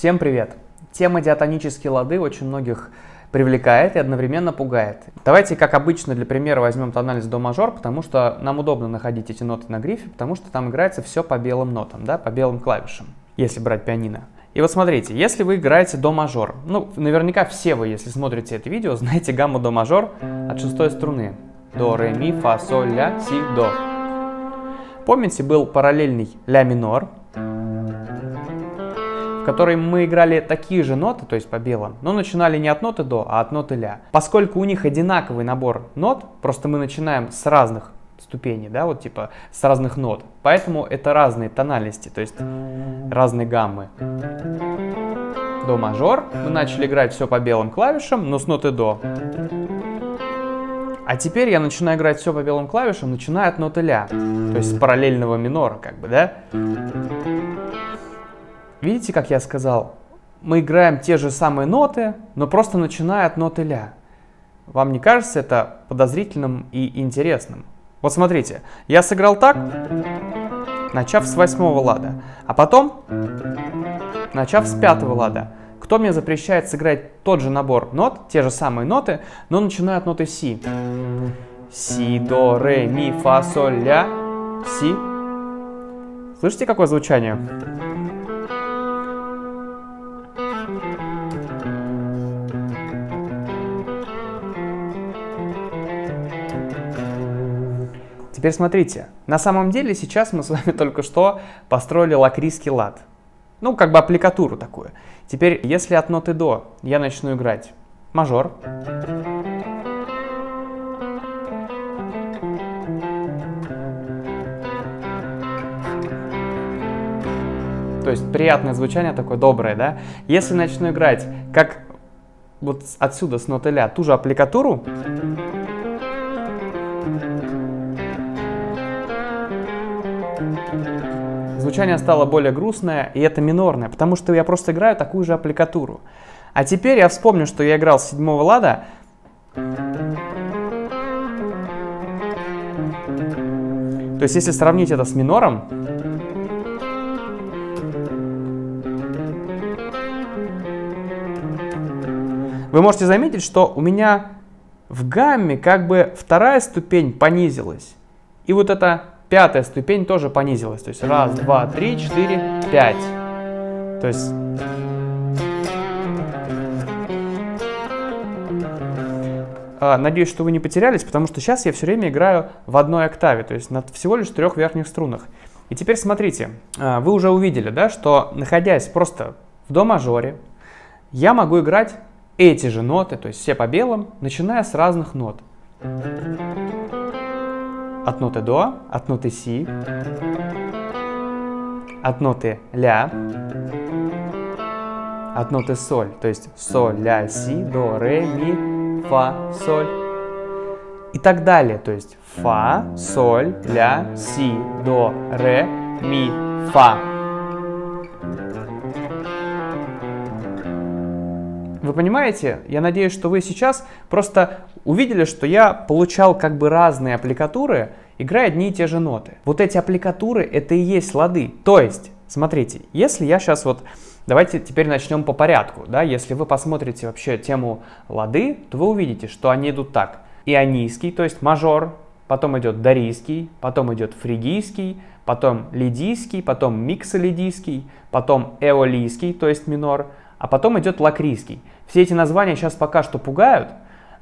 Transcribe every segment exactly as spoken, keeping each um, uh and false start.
Всем привет! Тема диатонические лады очень многих привлекает и одновременно пугает. Давайте, как обычно, для примера возьмем тональность до мажор, потому что нам удобно находить эти ноты на грифе, потому что там играется все по белым нотам, да, по белым клавишам, если брать пианино. И вот смотрите, если вы играете до мажор, ну, наверняка все вы, если смотрите это видео, знаете гамму до мажор от шестой струны. До, ре, ми, фа, соль, ля, си, до. Помните, был параллельный ля минор, в которой мы играли такие же ноты, то есть по белым, но начинали не от ноты до, а от ноты ля. Поскольку у них одинаковый набор нот, просто мы начинаем с разных ступеней, да, вот типа с разных нот, поэтому это разные тональности, то есть разные гаммы. До мажор мы начали играть все по белым клавишам, но с ноты до. А теперь я начинаю играть все по белым клавишам, начиная от ноты ля, то есть с параллельного минора, как бы, да. Видите, как я сказал? Мы играем те же самые ноты, но просто начиная от ноты ля. Вам не кажется это подозрительным и интересным? Вот смотрите, я сыграл так, начав с восьмого лада, а потом начав с пятого лада. Кто мне запрещает сыграть тот же набор нот, те же самые ноты, но начиная от ноты си? Си, до, ре, ми, фа, соль, ля, си. Слышите, какое звучание? Теперь смотрите, на самом деле сейчас мы с вами только что построили локрийский лад. Ну, как бы аппликатуру такую. Теперь, если от ноты до я начну играть мажор, то есть приятное звучание такое, доброе, да? Если начну играть, как вот отсюда с ноты ля, ту же аппликатуру, звучание стало более грустное, и это минорное, потому что я просто играю такую же аппликатуру. А теперь я вспомню, что я играл с седьмого лада. То есть, если сравнить это с минором, вы можете заметить, что у меня в гамме как бы вторая ступень понизилась. И вот это... пятая ступень тоже понизилась, то есть раз, два, три, четыре, пять. То есть надеюсь, что вы не потерялись, потому что сейчас я все время играю в одной октаве, то есть на всего лишь трех верхних струнах. И теперь смотрите, вы уже увидели, да, что находясь просто в до мажоре, я могу играть эти же ноты, то есть все по белым, начиная с разных нот. От ноты до, от ноты си, от ноты ля, от ноты соль, то есть соль, ля, си, до, ре, ми, фа, соль и так далее, то есть фа, соль, ля, си, до, ре, ми, фа. Вы понимаете? Я надеюсь, что вы сейчас просто увидели, что я получал как бы разные аппликатуры, играя одни и те же ноты. Вот эти аппликатуры — это и есть лады. То есть, смотрите, если я сейчас вот... Давайте теперь начнем по порядку, да? Если вы посмотрите вообще тему лады, то вы увидите, что они идут так. Ионийский, то есть мажор, потом идет дорийский, потом идет фригийский, потом лидийский, потом миксолидийский, потом эолийский, то есть минор, а потом идет локрийский. Все эти названия сейчас пока что пугают,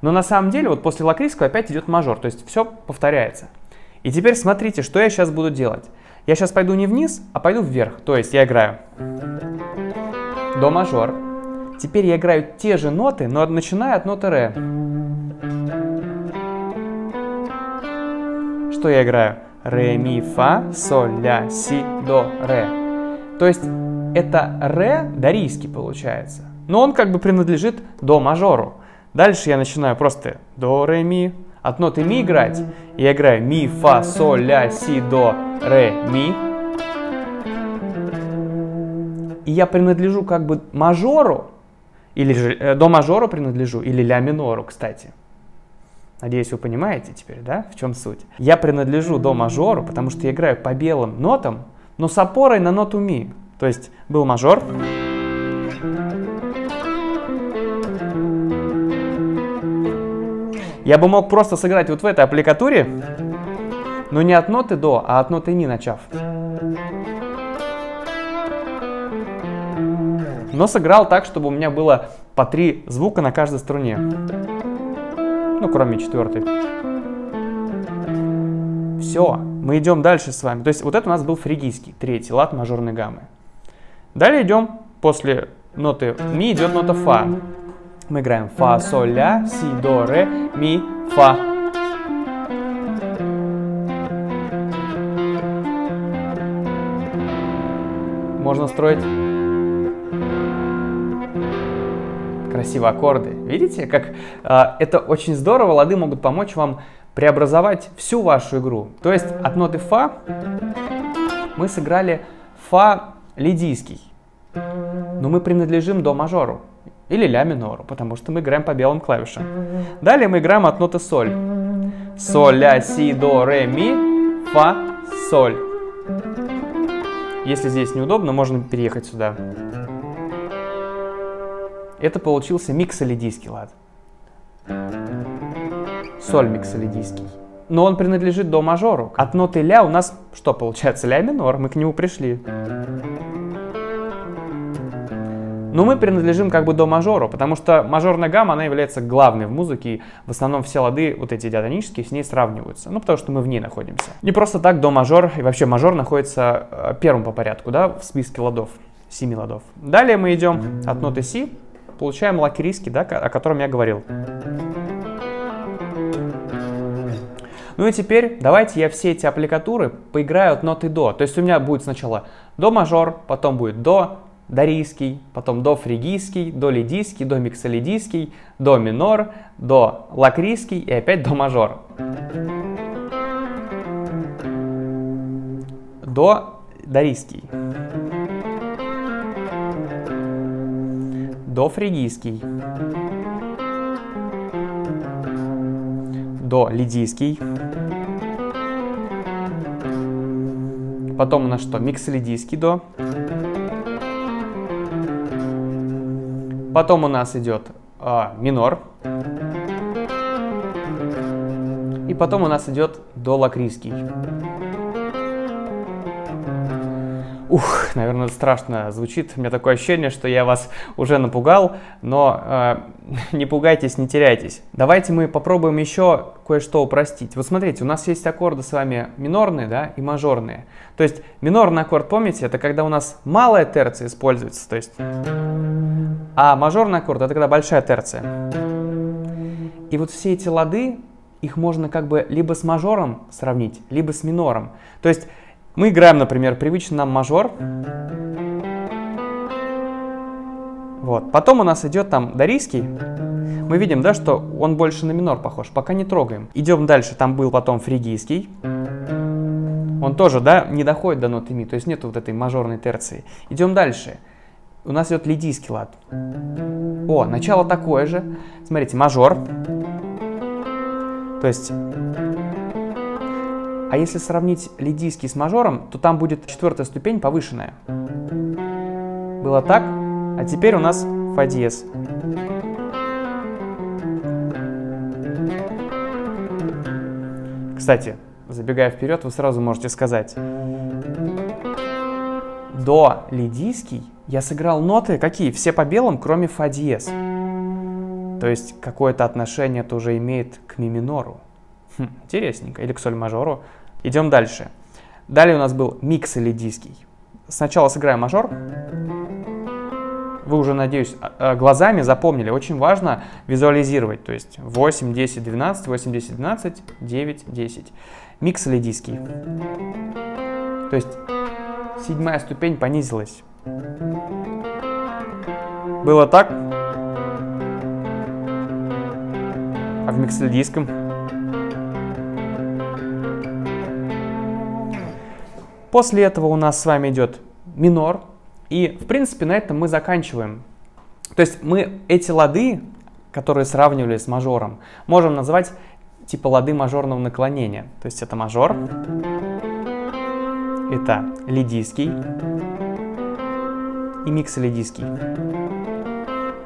но на самом деле вот после локрийского опять идет мажор, то есть все повторяется. И теперь смотрите, что я сейчас буду делать. Я сейчас пойду не вниз, а пойду вверх, то есть я играю до мажор. Теперь я играю те же ноты, но начиная от ноты ре. Что я играю? Ре, ми, фа, соль, ля, си, до, ре. То есть... это ре дорийский получается, но он как бы принадлежит до мажору. Дальше я начинаю просто до, ре, ми, от ноты ми играть. Я играю ми, фа, соль, ля, си, до, ре, ми. И я принадлежу как бы мажору, или же э, до мажору принадлежу, или ля минору, кстати. Надеюсь, вы понимаете теперь, да, в чем суть. Я принадлежу до мажору, потому что я играю по белым нотам, но с опорой на ноту ми. То есть был мажор, Я бы мог просто сыграть вот в этой аппликатуре, но не от ноты до, а от ноты ми начав. Но сыграл так, чтобы у меня было по три звука на каждой струне. Ну, кроме четвертой. Все, мы идем дальше с вами. То есть вот это у нас был фригийский, третий лад мажорной гаммы. Далее идем, после ноты ми идет нота фа. Мы играем фа, соль, ля, си, до, ре, ми, фа. Можно строить красивые аккорды. Видите, как э, это очень здорово. Лады могут помочь вам преобразовать всю вашу игру. То есть от ноты фа мы сыграли фа лидийский. Но мы принадлежим до мажору. Или ля минору, потому что мы играем по белым клавишам. Далее мы играем от ноты соль. Соль, ля, си, до, ре, ми, фа, соль. Если здесь неудобно, можно переехать сюда. Это получился миксолидийский лад. Соль миксолидийский. Но он принадлежит до мажору. От ноты ля у нас что получается? Ля минор, мы к нему пришли. Но мы принадлежим как бы до мажору, потому что мажорная гамма, она является главной в музыке, и в основном все лады, вот эти диатонические, с ней сравниваются, ну, потому что мы в ней находимся. Не просто так до мажор, и вообще мажор находится первым по порядку, да, в списке ладов, семи ладов. Далее мы идем от ноты си, получаем локрийский, да, о котором я говорил. Ну и теперь давайте я все эти аппликатуры поиграю от ноты до, то есть у меня будет сначала до мажор, потом будет до дорийский, потом до фригийский, до лидийский, до миксолидийский, до минор, до локрийский и опять до мажор. До дорийский. До фригийский. До лидийский. Потом у нас что? Миксолидийский до. Потом у нас идет э, минор. И потом у нас идет до локрийский. Ух, наверное, страшно звучит. У меня такое ощущение, что я вас уже напугал. Но э, не пугайтесь, не теряйтесь. Давайте мы попробуем еще кое-что упростить. Вот смотрите, у нас есть аккорды с вами минорные, да, и мажорные. То есть минорный аккорд, помните, это когда у нас малая терция используется. То есть... А мажорный аккорд — это когда большая терция. И вот все эти лады, их можно как бы либо с мажором сравнить, либо с минором. То есть мы играем, например, привычный нам мажор. Вот. Потом у нас идет там дорийский. Мы видим, да, что он больше на минор похож, пока не трогаем. Идем дальше, там был потом фригийский. Он тоже, да, не доходит до ноты ми, то есть нет вот этой мажорной терции. Идем дальше. У нас идет лидийский лад. О, начало такое же. Смотрите, мажор. То есть... А если сравнить лидийский с мажором, то там будет четвертая ступень повышенная. Было так, а теперь у нас фа диез. Кстати, забегая вперед, вы сразу можете сказать... До лидийский я сыграл ноты, какие? Все по белым, кроме фа диез. То есть какое-то отношение это уже имеет к ми минору. Хм, интересненько. Или к соль мажору. Идем дальше. Далее у нас был миксолидийский. Сначала сыграем мажор. Вы уже, надеюсь, глазами запомнили. Очень важно визуализировать. То есть восемь, десять, двенадцать, восемь, десять, двенадцать, девять, десять. Миксолидийский. То есть... Седьмая ступень понизилась. Было так. А в миксолидийском? После этого у нас с вами идет минор. И, в принципе, на этом мы заканчиваем. То есть мы эти лады, которые сравнивали с мажором, можем назвать типа лады мажорного наклонения. То есть это мажор. Это лидийский, и миксолидийский.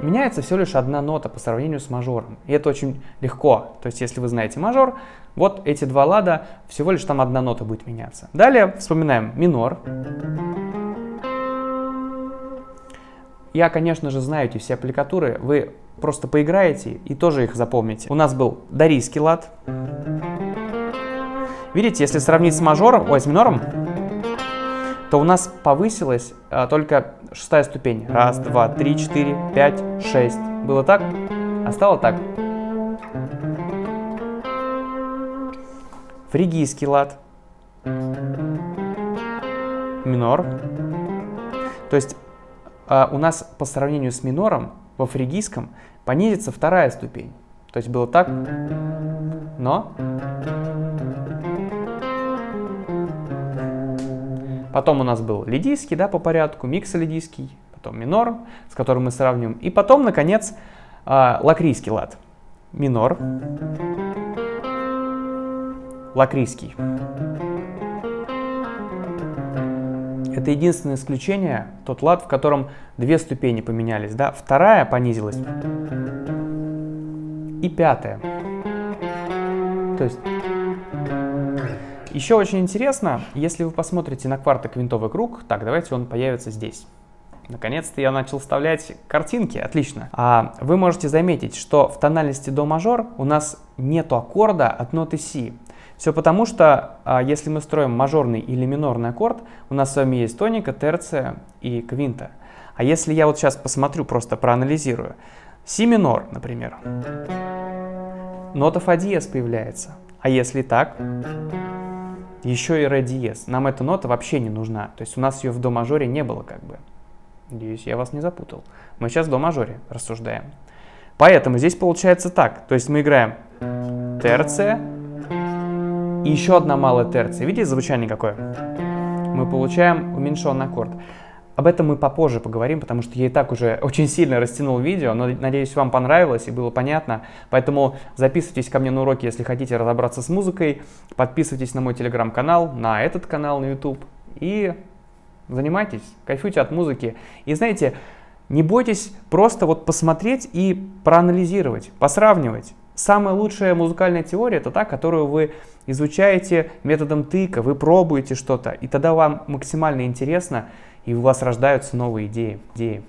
Меняется всего лишь одна нота по сравнению с мажором. И это очень легко. То есть, если вы знаете мажор, вот эти два лада, всего лишь там одна нота будет меняться. Далее вспоминаем минор. Я, конечно же, знаю эти все аппликатуры. Вы просто поиграете и тоже их запомните. У нас был дорийский лад. Видите, если сравнить с мажором, ой, с минором, то у нас повысилась а, только шестая ступень. Раз, два, три, четыре, пять, шесть. Было так, а стало так. Фригийский лад. Минор. То есть а, у нас по сравнению с минором во фригийском понизится вторая ступень. То есть было так, но... Потом у нас был лидийский, да, по порядку, миксолидийский, потом минор, с которым мы сравним. И потом, наконец, локрийский лад. Минор, локрийский. Это единственное исключение, тот лад, в котором две ступени поменялись, да, вторая понизилась и пятая. То есть... Еще очень интересно, если вы посмотрите на квартоквинтовый круг, так, давайте он появится здесь. Наконец-то я начал вставлять картинки, отлично. А вы можете заметить, что в тональности до мажор у нас нету аккорда от ноты си. Все потому, что а, если мы строим мажорный или минорный аккорд, у нас с вами есть тоника, терция и квинта. А если я вот сейчас посмотрю, просто проанализирую, си минор, например, нота фа диез появляется. А если так... Еще и ре диез. Нам эта нота вообще не нужна. То есть у нас ее в до мажоре не было как бы. Надеюсь, я вас не запутал. Мы сейчас в до мажоре рассуждаем. Поэтому здесь получается так. То есть мы играем терция и еще одна малая терция. Видите звучание какое? Мы получаем уменьшенный аккорд. Об этом мы попозже поговорим, потому что я и так уже очень сильно растянул видео, но, надеюсь, вам понравилось и было понятно. Поэтому записывайтесь ко мне на уроки, если хотите разобраться с музыкой. Подписывайтесь на мой телеграм-канал, на этот канал, на YouTube. И занимайтесь, кайфуйте от музыки. И знаете, не бойтесь просто вот посмотреть и проанализировать, посравнивать. Самая лучшая музыкальная теория – это та, которую вы изучаете методом тыка, вы пробуете что-то, и тогда вам максимально интересно, и у вас рождаются новые идеи. идеи.